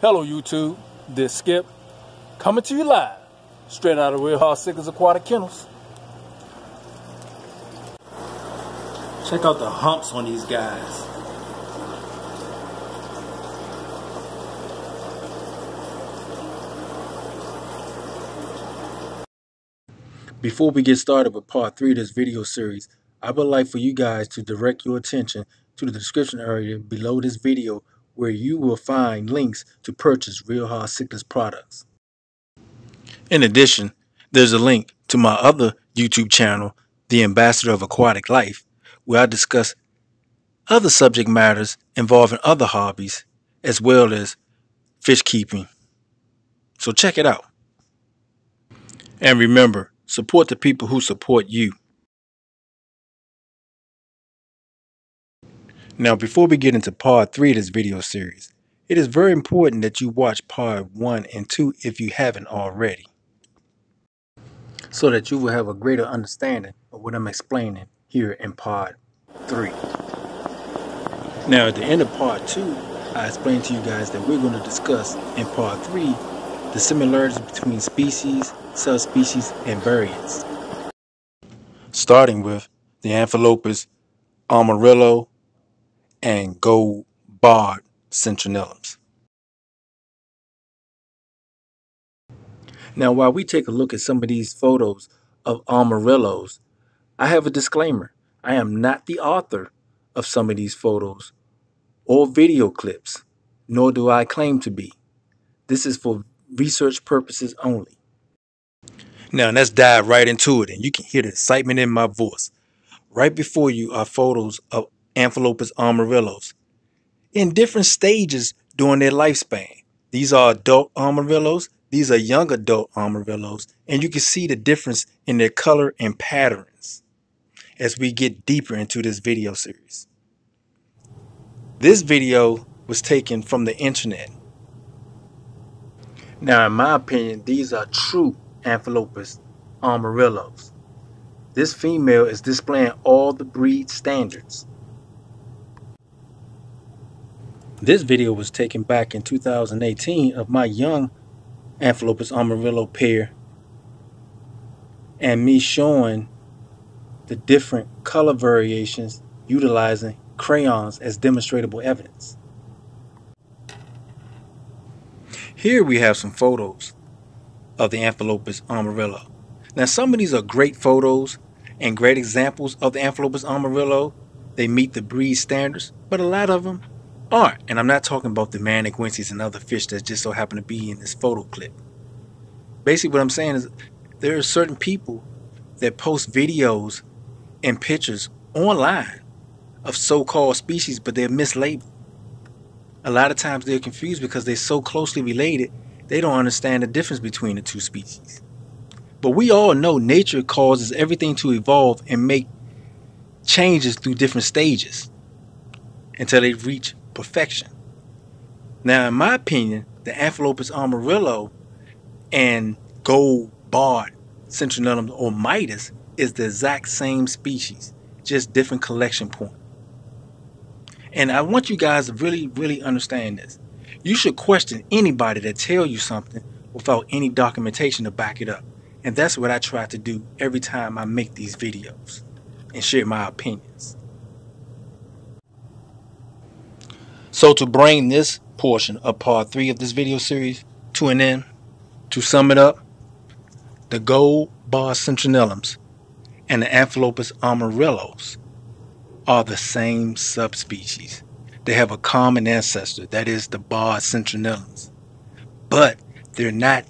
Hello YouTube, this is Skip, coming to you live, straight out of Real Hard Cichlids Aquatic Kennels. Check out the humps on these guys. Before we get started with part 3 of this video series, I would like for you guys to direct your attention to the description area below this video, where you will find links to purchase Real Hard Cichlids products. In addition, there's a link to my other YouTube channel, The Ambassador of Aquatic Life, where I discuss other subject matters involving other hobbies as well as fish keeping. So check it out. And remember, support the people who support you. Now, before we get into part 3 of this video series, it is very important that you watch part 1 and 2 if you haven't already, so that you will have a greater understanding of what I'm explaining here in part 3. Now, at the end of part 2, I explained to you guys that we're going to discuss in part 3 the similarities between species, subspecies, and variants. Starting with the Amphilophus Amarillo and gold-barred centronellums. Now, while we take a look at some of these photos of Amarillos, I have a disclaimer. I am not the author of some of these photos or video clips, nor do I claim to be. This is for research purposes only. Now, let's dive right into it, and you can hear the excitement in my voice. Right before you are photos of Amphilophus Amarillos in different stages during their lifespan. These are adult Amarillos, these are young adult Amarillos, and you can see the difference in their color and patterns as we get deeper into this video series. This video was taken from the internet. Now, in my opinion, these are true Amphilophus Amarillos. This female is displaying all the breed standards. This video was taken back in 2018 of my young Amphilophus Amarillo pair and me showing the different color variations utilizing crayons as demonstrable evidence. Here we have some photos of the Amphilophus Amarillo. Now, some of these are great photos and great examples of the Amphilophus Amarillo. They meet the breed standards, but a lot of them are, and I'm not talking about the manic wincies and other fish that just so happen to be in this photo clip. Basically, what I'm saying is there are certain people that post videos and pictures online of so-called species, but they're mislabeled. A lot of times they're confused because they're so closely related, they don't understand the difference between the two species. But we all know nature causes everything to evolve and make changes through different stages until they reach perfection. Now, in my opinion, the Amphilophus Amarillo and gold-barred Centronellum or Midas is the exact same species, just different collection point. And I want you guys to really understand this. You should question anybody that tells you something without any documentation to back it up. And that's what I try to do every time I make these videos and share my opinions. So to bring this portion of part 3 of this video series to an end, to sum it up, the gold-barred Centronellums and the Amphilophus Amarillos are the same subspecies. They have a common ancestor, that is the barred Centronellums, but they're not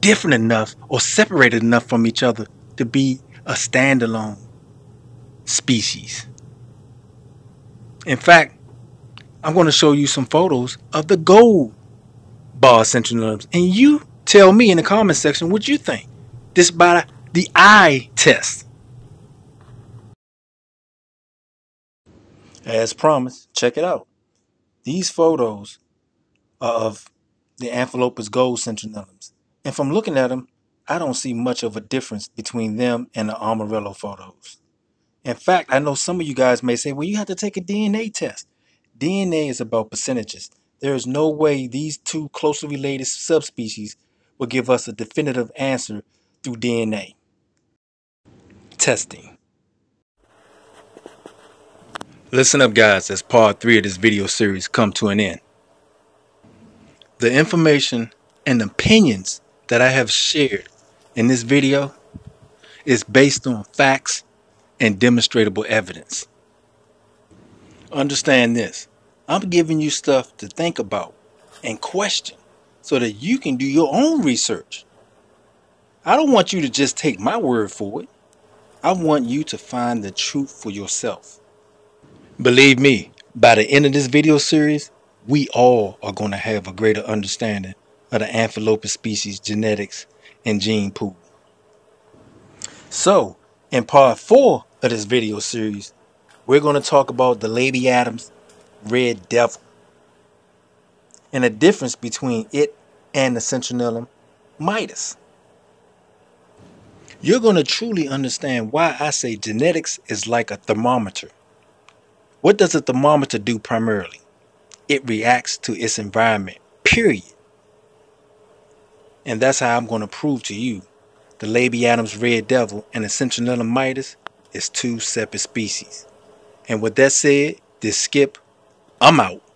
different enough or separated enough from each other to be a standalone species. In fact, I'm going to show you some photos of the gold-barred Centronellums, and you tell me in the comment section what you think, just by the eye test. As promised, check it out. These photos are of the Amphilophus gold Centronellums, and from looking at them, I don't see much of a difference between them and the Amarillo photos. In fact, I know some of you guys may say, well, you have to take a DNA test. DNA is about percentages. There is no way these two closely related subspecies will give us a definitive answer through DNA. Testing. Listen up, guys, as part 3 of this video series comes to an end. The information and opinions that I have shared in this video is based on facts and demonstrable evidence. Understand this. I'm giving you stuff to think about and question so that you can do your own research. I don't want you to just take my word for it. I want you to find the truth for yourself. Believe me, by the end of this video series, we all are going to have a greater understanding of the Amphilophus species genetics and gene pool. So, in part 4 of this video series, we're going to talk about the Lady Adams Red Devil and the difference between it and the Centronellum Midas. You're going to truly understand why I say genetics is like a thermometer. What does a thermometer do primarily? It reacts to its environment, period. And that's how I'm going to prove to you the Lady Adams Red Devil and the Centronellum Midas is two separate species. And with that said, this Skip, I'm out.